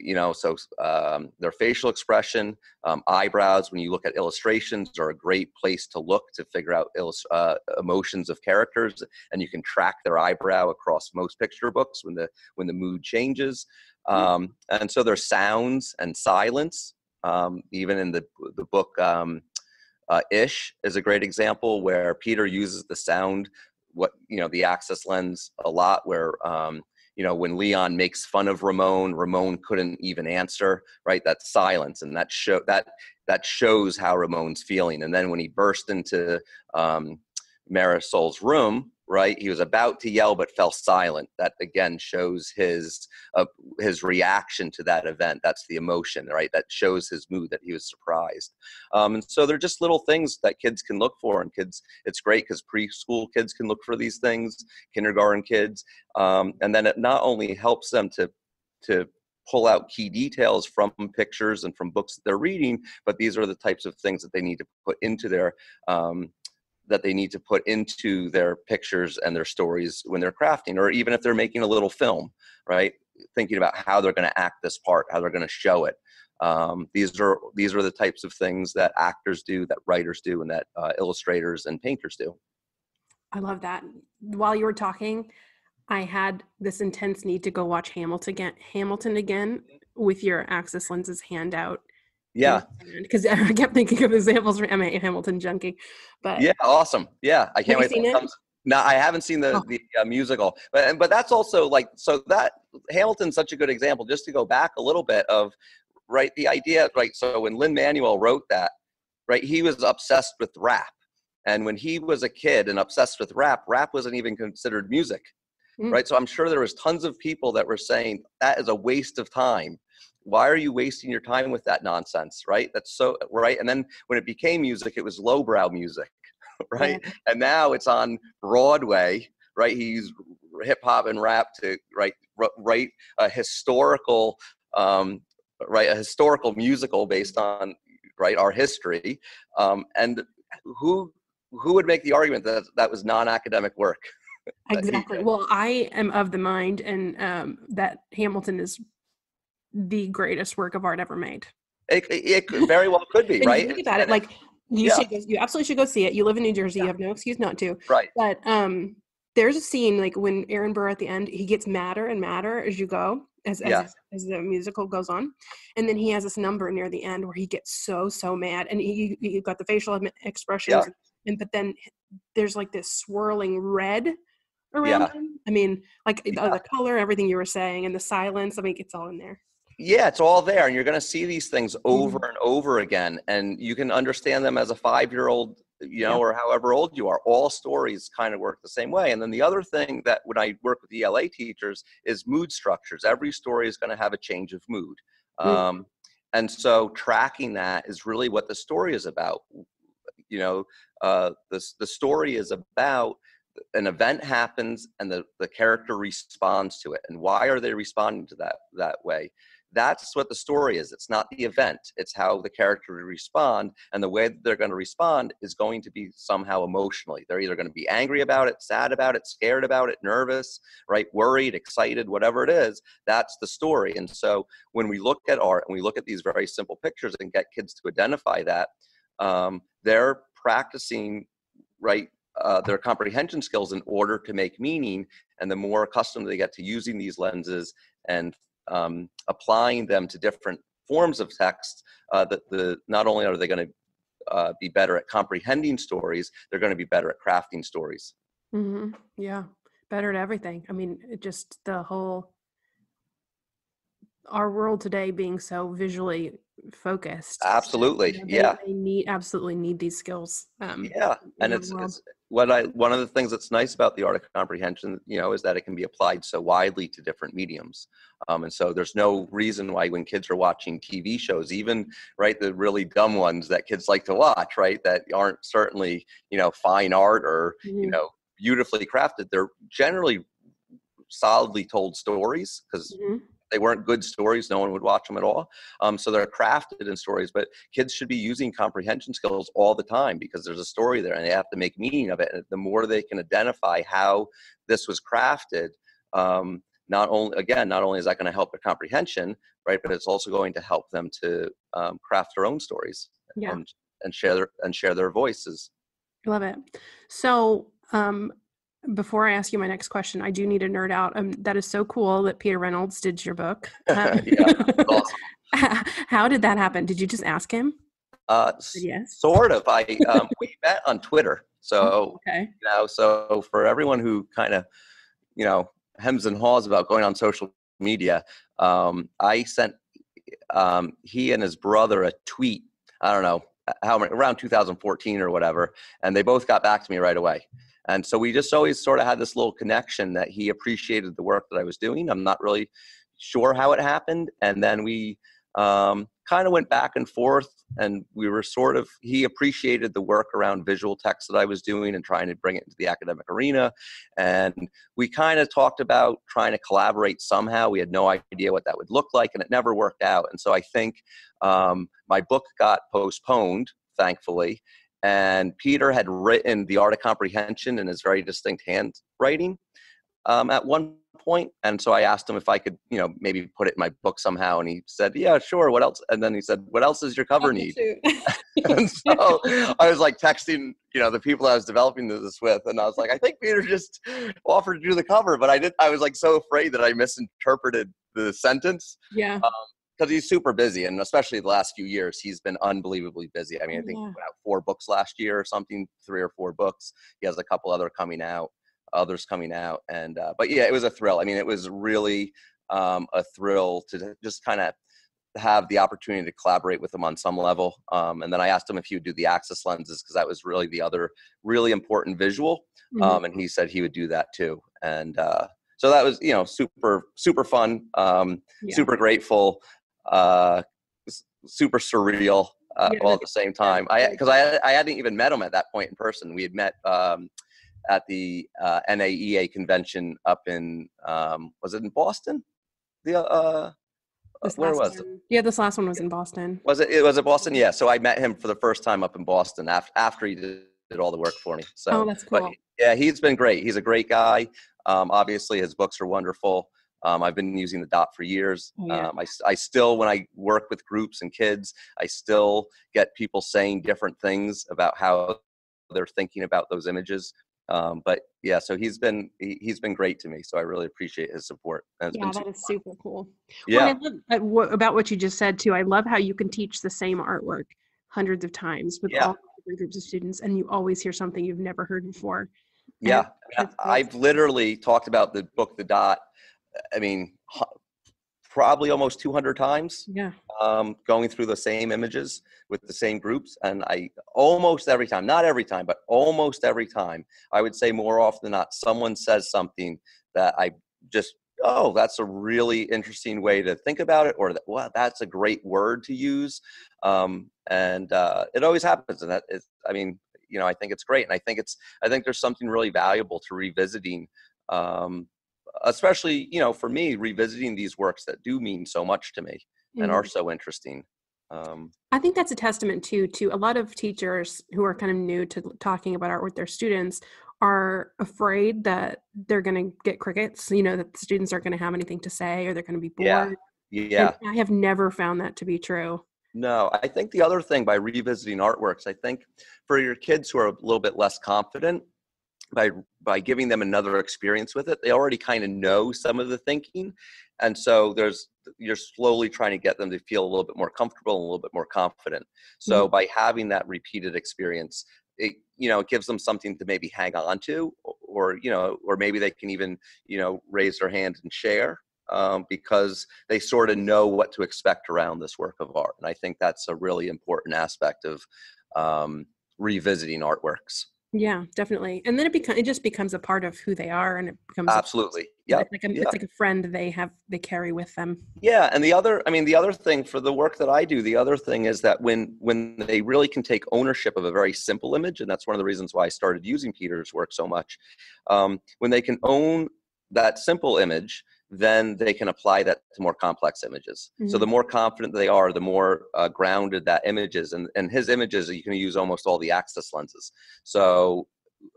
you know, so um, their facial expression, um, eyebrows, when you look at illustrations, are a great place to look to figure out illust- uh, emotions of characters. And you can track their eyebrow across most picture books when the, when the mood changes. Um, and so there's sounds and silence, um, even in the, the book, um, uh, Ish is a great example where Peter uses the sound, what, you know, the access lens a lot, where, um, you know, when Leon makes fun of Ramon, Ramon couldn't even answer, right? That's silence. And that show that that shows how Ramon's feeling. And then when he burst into um, Marisol's room, right, he was about to yell but fell silent. That again shows his uh, his reaction to that event. That's the emotion, right? That shows his mood, that he was surprised. Um, and so they're just little things that kids can look for, and kids, it's great because preschool kids can look for these things, kindergarten kids, um, and then it not only helps them to to pull out key details from pictures and from books that they're reading, but these are the types of things that they need to put into their. Um, that they need to put into their pictures and their stories when they're crafting, or even if they're making a little film, right? Thinking about how they're going to act this part, how they're going to show it. Um, these are, these are the types of things that actors do, that writers do, and that uh, illustrators and painters do. I love that. While you were talking, I had this intense need to go watch Hamilton again, Hamilton again with your Access Lenses handout. Yeah, because I kept thinking of examples from Emma Hamilton junkie, but yeah, awesome. Yeah, I can't wait. Seen it? No, I haven't seen the oh. the uh, musical, but but that's also like so that Hamilton's such a good example. Just to go back a little bit of right the idea, right? So when Lin Manuel wrote that, right, he was obsessed with rap, and when he was a kid and obsessed with rap, rap wasn't even considered music, mm. right? So I'm sure there was tons of people that were saying that is a waste of time. Why are you wasting your time with that nonsense, right? That's so, right? And then when it became music, it was lowbrow music, right? Yeah. And now it's on Broadway, right? He's hip hop and rap to, right, write a historical, um, right, a historical musical based on, right, our history. Um, and who who would make the argument that that was non-academic work? Exactly. Well, I am of the mind and um, that Hamilton is the greatest work of art ever made. It, it, it very well could be, right? You think about it, like you yeah. should, go, you absolutely should go see it. You live in New Jersey, yeah. you have no excuse not to. Right. But um, there's a scene like when Aaron Burr at the end, he gets madder and madder as you go, as as, yeah. as the musical goes on, and then he has this number near the end where he gets so so mad, and he, you've got the facial expressions, yeah. and but then there's like this swirling red around yeah. him. I mean, like yeah. the color, everything you were saying, and the silence. I mean, it's all in there. Yeah, it's all there, and you're going to see these things over mm-hmm. and over again, and you can understand them as a five-year-old, you know, yeah. or however old you are. All stories kind of work the same way. And then the other thing that when I work with E L A teachers is mood structures. Every story is going to have a change of mood. Mm-hmm. Um, and so tracking that is really what the story is about. You know, uh, the, the story is about an event happens and the, the character responds to it. And why are they responding to that that way? That's what the story is. It's not the event. It's how the character will respond. And the way that they're going to respond is going to be somehow emotionally. They're either going to be angry about it, sad about it, scared about it, nervous, right? Worried, excited, whatever it is, that's the story. And so when we look at art and we look at these very simple pictures and get kids to identify that, um, they're practicing, right, uh, their comprehension skills in order to make meaning. And the more accustomed they get to using these lenses and Um, applying them to different forms of text, uh, that the not only are they going to uh, be better at comprehending stories, they're going to be better at crafting stories. Mm-hmm. Yeah, better at everything. I mean, it just the whole our world today being so visually focused. Absolutely, you know, they, yeah. They need absolutely need these skills. Um, yeah, and it's, it's what I one of the things that's nice about the art of comprehension, you know, is that it can be applied so widely to different mediums. Um, and so there's no reason why when kids are watching T V shows, even, right, the really dumb ones that kids like to watch, right, that aren't certainly, you know, fine art or, mm-hmm. you know, beautifully crafted, they're generally solidly told stories because mm-hmm. they weren't good stories. No one would watch them at all. Um, so they're crafted in stories, but kids should be using comprehension skills all the time because there's a story there and they have to make meaning of it. And the more they can identify how this was crafted, um, Not only again, not only is that going to help their comprehension, right, but it's also going to help them to um, craft their own stories yeah. and, and share their and share their voices. I love it. So, um, before I ask you my next question, I do need to nerd out. Um, that is so cool that Peter Reynolds did your book. Um, yeah, that's awesome. How did that happen? Did you just ask him? Uh, yes. Sort of. I um, we met on Twitter. So okay. You know, so for everyone who kind of, you know. hems and haws about going on social media. Um, I sent um, he and his brother a tweet. I don't know how many, around two thousand fourteen or whatever, and they both got back to me right away. And so we just always sort of had this little connection that he appreciated the work that I was doing. I'm not really sure how it happened, and then we um, kind of went back and forth, and we were sort of he appreciated the work around visual text that I was doing and trying to bring it into the academic arena, and we kind of talked about trying to collaborate somehow. We had no idea what that would look like, and it never worked out. And so I think um, my book got postponed, thankfully, and Peter had written The Art of Comprehension in his very distinct handwriting um, at one point. And so I asked him if I could, you know, maybe put it in my book somehow. And he said, yeah, sure. What else? And then he said, what else does your cover need? And so I was like texting, you know, the people I was developing this with. And I was like, I think Peter just offered to do the cover, but I did. I was like so afraid that I misinterpreted the sentence. Yeah. Um, Because he's super busy, and especially the last few years, he's been unbelievably busy. I mean, I think yeah. he put out four books last year or something, three or four books. He has a couple other coming out. Others coming out, and uh, but yeah, it was a thrill. I mean, it was really um, a thrill to just kind of have the opportunity to collaborate with him on some level. Um, and then I asked him if he would do the axis lenses because that was really the other really important visual, um, mm-hmm. and he said he would do that too. And uh, so that was, you know, super super fun, um, yeah. super grateful. uh, super surreal uh, yeah. all at the same time. I because I I hadn't even met him at that point in person. We had met um, at the uh, N A E A convention up in um, was it in Boston? The uh, this where was one. it? Yeah, this last one was in Boston. Was it? It was in Boston. Yeah. So I met him for the first time up in Boston after after he did. did all the work for me. So, oh, that's cool. But yeah, he's been great. He's a great guy. Um, obviously his books are wonderful. Um, I've been using The Dot for years. Oh, yeah. Um, I, I still, when I work with groups and kids, I still get people saying different things about how they're thinking about those images. Um, but yeah, so he's been, he, he's been great to me. So I really appreciate his support. That's yeah, that is super cool. Yeah. Well, I love, about what you just said too. I love how you can teach the same artwork hundreds of times with yeah. all groups of students, and you always hear something you've never heard before. And yeah, it's, it's, I've literally talked about the book The Dot, I mean, probably almost two hundred times. Yeah. Um, going through the same images with the same groups, and I almost every time, not every time, but almost every time, I would say more often than not, someone says something that I just, oh, that's a really interesting way to think about it, or that, wow, that's a great word to use. Um, and uh, it always happens. And that is, I mean, you know, I think it's great. And I think it's, I think there's something really valuable to revisiting, um, especially, you know, for me, revisiting these works that do mean so much to me mm-hmm. and are so interesting. Um, I think that's a testament to, to a lot of teachers who are kind of new to talking about art with their students are afraid that they're going to get crickets, you know, that the students aren't going to have anything to say, or they're going to be bored. Yeah. yeah. I have never found that to be true. No, I think the other thing by revisiting artworks, I think for your kids who are a little bit less confident, by by giving them another experience with it, they already kind of know some of the thinking. And so there's, you're slowly trying to get them to feel a little bit more comfortable and a little bit more confident. So mm-hmm. by having that repeated experience, it, you know, it gives them something to maybe hang on to, or, you know, or maybe they can even, you know, raise their hand and share, um, because they sort of know what to expect around this work of art. And I think that's a really important aspect of um, revisiting artworks. Yeah, definitely. And then it becomes, it just becomes a part of who they are, and it becomes absolutely. Yeah. It's like a, yeah. it's like a friend they have, they carry with them. Yeah. And the other, I mean, the other thing for the work that I do, the other thing is that when, when they really can take ownership of a very simple image, and that's one of the reasons why I started using Peter's work so much, um, when they can own that simple image, then they can apply that to more complex images. Mm-hmm. So the more confident they are, the more uh, grounded that image is. And, and his images, you can use almost all the axis lenses. So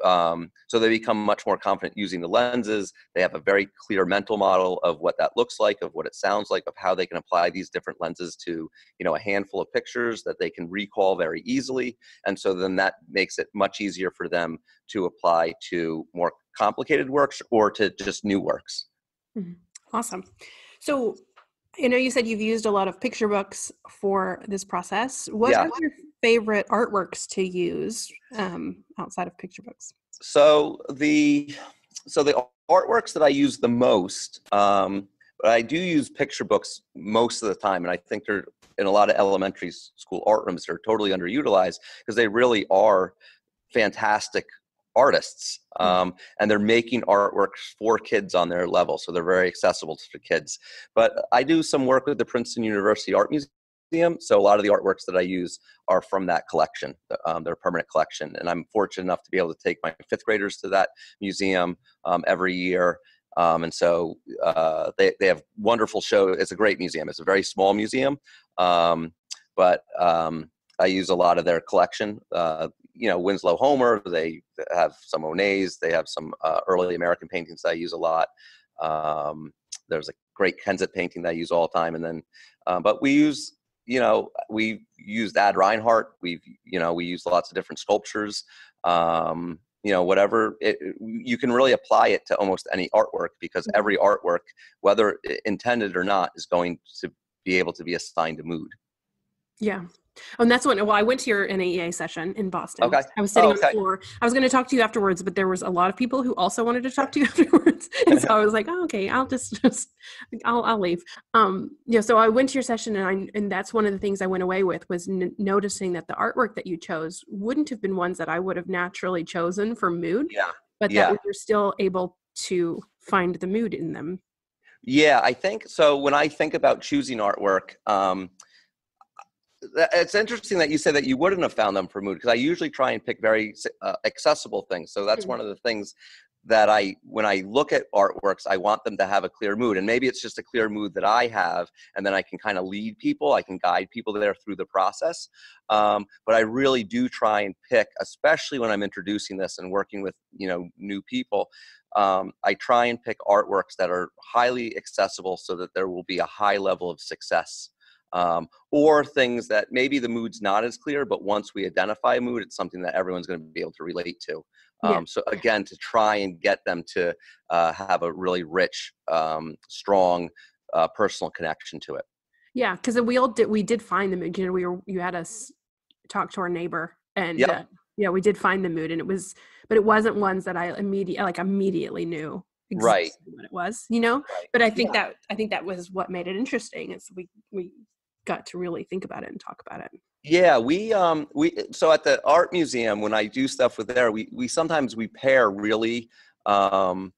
um, so they become much more confident using the lenses. They have a very clear mental model of what that looks like, of what it sounds like, of how they can apply these different lenses to, you know, a handful of pictures that they can recall very easily. And so then that makes it much easier for them to apply to more complicated works or to just new works. Mm-hmm. Awesome. So, you know, you said you've used a lot of picture books for this process. What yeah. are your favorite artworks to use um, outside of picture books? So the so the artworks that I use the most, um, but I do use picture books most of the time, and I think they're in a lot of elementary school art rooms. They're totally underutilized because they really are fantastic artists, um, and they're making artworks for kids on their level, so they're very accessible to kids. But I do some work with the Princeton University Art Museum, so a lot of the artworks that I use are from that collection, um, their permanent collection, and I'm fortunate enough to be able to take my fifth graders to that museum um, every year, um, and so uh, they, they have wonderful shows. It's a great museum. It's a very small museum, um, but um, I use a lot of their collection. Uh, you know, Winslow Homer, they have some Onets, they have some uh, early American paintings that I use a lot. Um, there's a great Kensett painting that I use all the time. And then, uh, but we use, you know, we used Ad Reinhardt. We've, you know, we use lots of different sculptures, um, you know, whatever. It, you can really apply it to almost any artwork, because every artwork, whether intended or not, is going to be able to be assigned a mood. Yeah. And that's when, well, I went to your N A E A session in Boston. Okay. I was sitting oh, okay. on the floor. I was going to talk to you afterwards, but there was a lot of people who also wanted to talk to you afterwards. And so I was like, oh, okay, I'll just, just I'll, I'll leave. Um, yeah. So I went to your session, and I, and that's one of the things I went away with was n- noticing that the artwork that you chose wouldn't have been ones that I would have naturally chosen for mood, yeah. but yeah. that we were still able to find the mood in them. Yeah, I think so. When I think about choosing artwork, um, it's interesting that you said that you wouldn't have found them for mood, because I usually try and pick very uh, accessible things. So that's mm-hmm. one of the things that I, when I look at artworks, I want them to have a clear mood. And maybe it's just a clear mood that I have, and then I can kind of lead people, I can guide people there through the process. Um, but I really do try and pick, especially when I'm introducing this and working with, you know, new people, um, I try and pick artworks that are highly accessible so that there will be a high level of success. Um, or things that maybe the mood's not as clear, but once we identify a mood, it's something that everyone's going to be able to relate to. Um, yeah. So again, to try and get them to uh, have a really rich, um, strong uh, personal connection to it. Yeah, because we all did, we did find the mood. You know, we were, you had us talk to our neighbor, and yep. uh, yeah, we did find the mood, and it was, but it wasn't ones that I immediately like immediately knew. Exactly right. What it was, you know. Right. But I think yeah. that I think that was what made it interesting. Is we we. got to really think about it and talk about it. Yeah, we um we so at the art museum, when I do stuff with there, we we sometimes we pair really um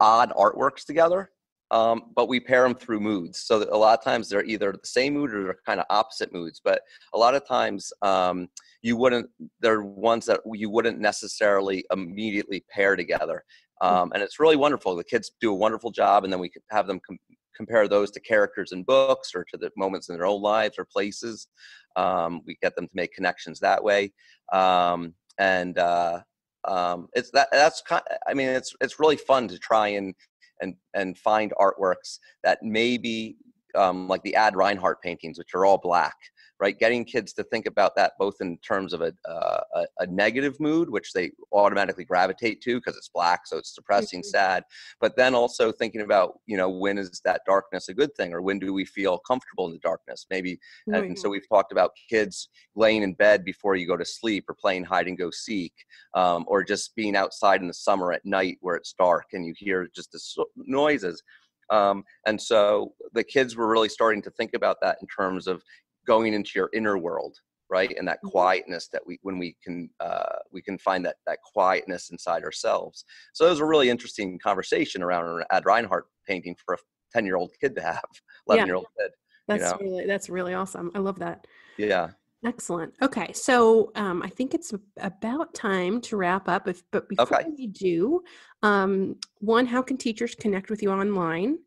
odd artworks together, um but we pair them through moods. So that a lot of times they're either the same mood or they're kind of opposite moods. But a lot of times um you wouldn't, they're ones that you wouldn't necessarily immediately pair together. Um mm-hmm. And it's really wonderful. The kids do a wonderful job, and then we could have them com- compare those to characters in books or to the moments in their own lives or places. Um, we get them to make connections that way. Um, and uh, um, it's that that's kind of, I mean, it's it's really fun to try and and and find artworks that maybe um, like the Ad Reinhardt paintings, which are all black, right? Getting kids to think about that both in terms of a uh, a, a negative mood, which they automatically gravitate to because it's black, so it's depressing, mm-hmm. sad, but then also thinking about, you know, when is that darkness a good thing, or when do we feel comfortable in the darkness, maybe? Mm-hmm. And so we've talked about kids laying in bed before you go to sleep, or playing hide and go seek, um, or just being outside in the summer at night where it's dark and you hear just the noises. Um, and so the kids were really starting to think about that in terms of going into your inner world, right? And that quietness that we, when we can, uh, we can find that that quietness inside ourselves. So it was a really interesting conversation around an Ad Reinhardt painting for a ten-year-old kid to have, eleven-year-old yeah. kid. That's you know? really that's really awesome. I love that. Yeah. Excellent. Okay, so um, I think it's about time to wrap up. If but before okay. we do, um, one, how can teachers connect with you online?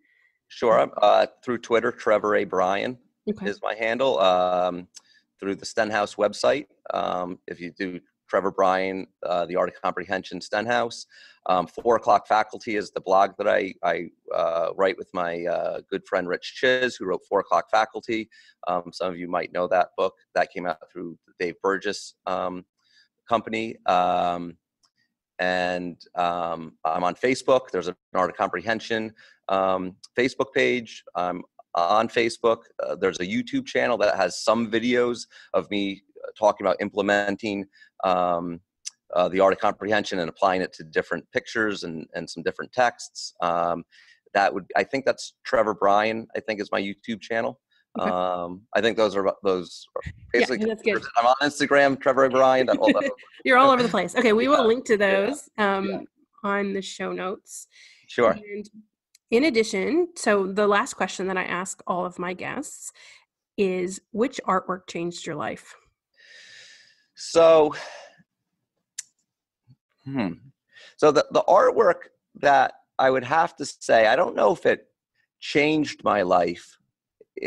Sure, uh, through Twitter, Trevor A. Bryan. Okay. Is my handle, um, through the Stenhouse website. Um, if you do Trevor Bryan, uh, The Art of Comprehension, Stenhouse. Um, Four O'Clock Faculty is the blog that I, I uh, write with my uh, good friend Rich Chiz, who wrote Four O'Clock Faculty. Um, some of you might know that book. That came out through the Dave Burgess um, company. Um, and um, I'm on Facebook. There's an Art of Comprehension um, Facebook page. Um, on Facebook. Uh, there's a YouTube channel that has some videos of me talking about implementing um, uh, the Art of Comprehension and applying it to different pictures and, and some different texts. Um, that would, I think that's Trevor Bryan, I think, is my YouTube channel. Okay. Um, I think those are those are basically, yeah, I'm on Instagram, Trevor Bryan. All You're all over the place. Okay. We yeah. will link to those yeah. Um, yeah. on the show notes. Sure. And in addition, so the last question that I ask all of my guests is, which artwork changed your life? So, hmm. So the, the artwork that I would have to say, I don't know if it changed my life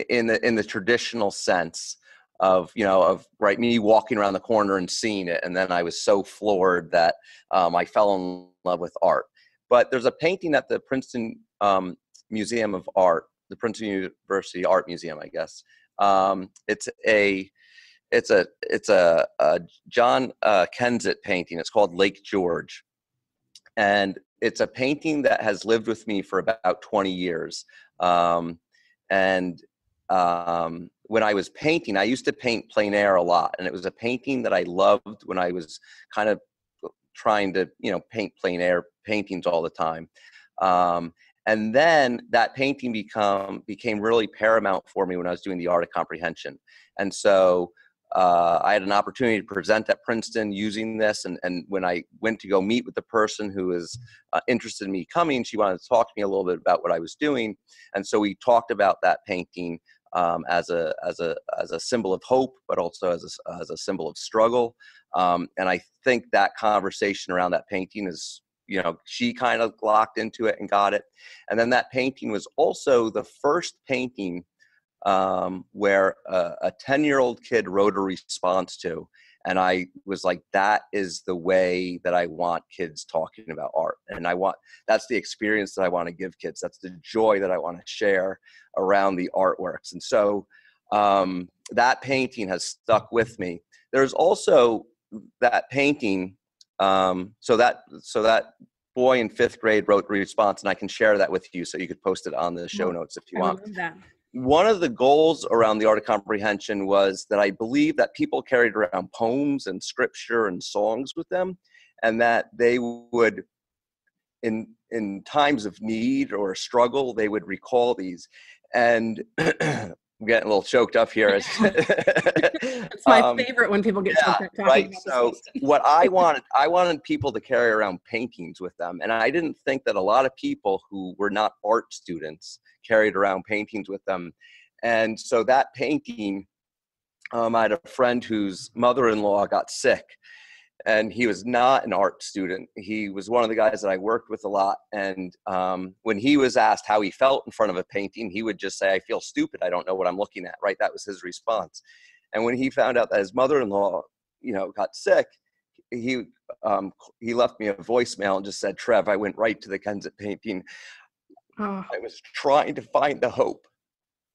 in the in the traditional sense of, you know, of right me walking around the corner and seeing it, and then I was so floored that um, I fell in love with art. But there's a painting at the Princeton um, Museum of Art, the Princeton University Art Museum, I guess. Um, it's a, it's a, it's a, a John uh, Kensett painting. It's called Lake George, and it's a painting that has lived with me for about twenty years. Um, and um, when I was painting, I used to paint plein air a lot, and it was a painting that I loved when I was kind of trying to, you know, paint plein air paintings all the time. Um, and then that painting become became really paramount for me when I was doing the Art of Comprehension. And so Uh, I had an opportunity to present at Princeton using this, and, and when I went to go meet with the person who was uh, interested in me coming, she wanted to talk to me a little bit about what I was doing, and so we talked about that painting um, as a as a as a symbol of hope, but also as a, as a symbol of struggle. Um, and I think that conversation around that painting is, you know, she kind of locked into it and got it, and then that painting was also the first painting Um, where uh, a ten-year-old kid wrote a response to, and I was like, that is the way that I want kids talking about art. And I want, that's the experience that I want to give kids. That's the joy that I want to share around the artworks. And so um, that painting has stuck with me. There's also that painting. Um, so that, so that boy in fifth grade wrote the response, and I can share that with you so you could post it on the show notes if you want. I love that. One of the goals around the Art of Comprehension was that I believe that people carried around poems and scripture and songs with them, and that they would, in in times of need or struggle, they would recall these. And I'm getting a little choked up here. It's my um, favorite when people get yeah, choked up talking right? about so this what I wanted, I wanted people to carry around paintings with them, and I didn't think that a lot of people who were not art students carried around paintings with them. And so that painting, um, I had a friend whose mother-in-law got sick, and he was not an art student. He was one of the guys that I worked with a lot. And um, when he was asked how he felt in front of a painting, he would just say, I feel stupid. I don't know what I'm looking at, right? That was his response. And when he found out that his mother-in-law, you know, got sick, he, um, he left me a voicemail and just said, Trev, I went right to the Kensett painting. Oh. I was trying to find the hope.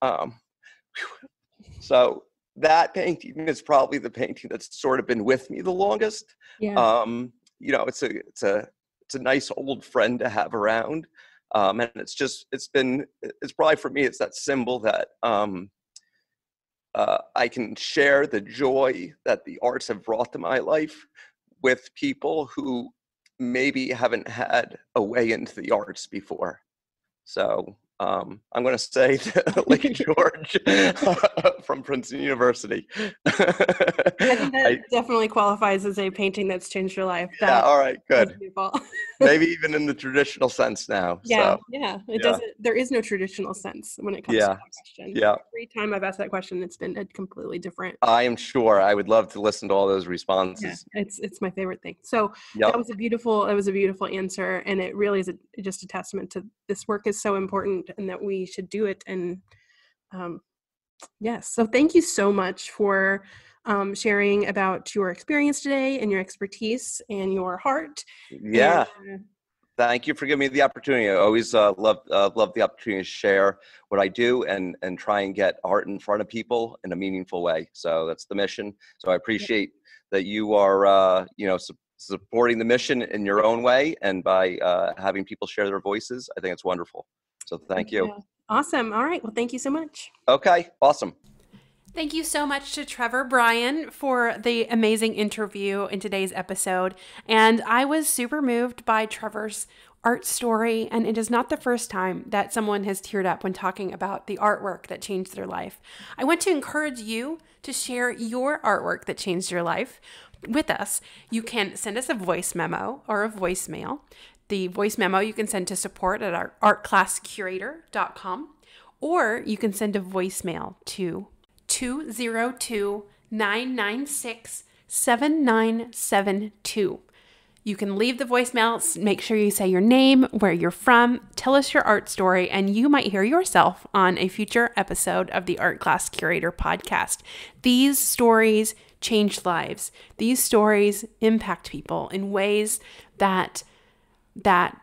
Um, so that painting is probably the painting that's sort of been with me the longest. Yeah. Um, you know, it's a, it's a, it's a nice old friend to have around. Um, and it's just, it's been, it's probably for me, it's that symbol that um, uh, I can share the joy that the arts have brought to my life with people who maybe haven't had a way into the arts before. So um, I'm going to say to Lake George from Princeton University. I think that I, definitely qualifies as a painting that's changed your life. That yeah, all right, good. Maybe even in the traditional sense now. Yeah, so, yeah. It yeah. doesn't. There is no traditional sense when it comes yeah, to that question. Yeah. Every time I've asked that question, it's been a completely different. I am sure. I would love to listen to all those responses. Yeah, it's it's my favorite thing. So yep. that was a beautiful. It was a beautiful answer, and it really is a, just a testament to this work is so important, and that we should do it. And um, yes, so thank you so much for um, sharing about your experience today and your expertise and your heart. Yeah, and, uh, thank you for giving me the opportunity. I always uh, love uh, love the opportunity to share what I do and and try and get art in front of people in a meaningful way. So that's the mission. So I appreciate that you are uh, you know su- supporting the mission in your own way, and by uh, having people share their voices. I think it's wonderful. So thank you. Yeah. Awesome. All right. Well, thank you so much. Okay. Awesome. Thank you so much to Trevor Bryan for the amazing interview in today's episode. And I was super moved by Trevor's art story, and it is not the first time that someone has teared up when talking about the artwork that changed their life. I want to encourage you to share your artwork that changed your life with us. You can send us a voice memo or a voicemail. The voice memo you can send to support at our art class curator dot com, or you can send a voicemail to two zero two, nine nine six, seven nine seven two. You can leave the voicemail, make sure you say your name, where you're from, tell us your art story, and you might hear yourself on a future episode of the Art Class Curator podcast. These stories change lives. These stories impact people in ways that that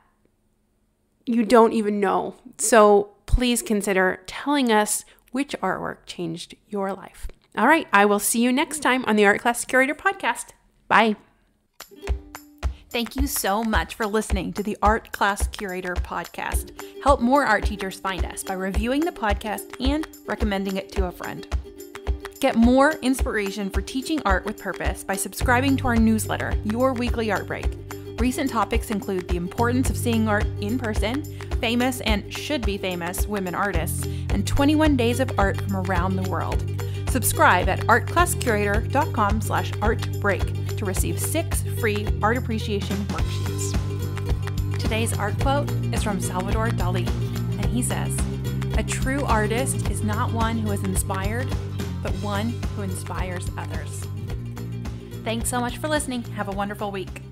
you don't even know. So please consider telling us which artwork changed your life. All right, I will see you next time on the Art Class Curator podcast. Bye. Thank you so much for listening to the Art Class Curator podcast. Help more art teachers find us by reviewing the podcast and recommending it to a friend. Get more inspiration for teaching art with purpose by subscribing to our newsletter, Your Weekly Art Break. Recent topics include the importance of seeing art in person, famous and should be famous women artists, and twenty-one days of art from around the world. Subscribe at art class curator dot com slash art break to receive six free art appreciation worksheets. Today's art quote is from Salvador Dali, and he says, "A true artist is not one who is inspired, but one who inspires others." Thanks so much for listening. Have a wonderful week.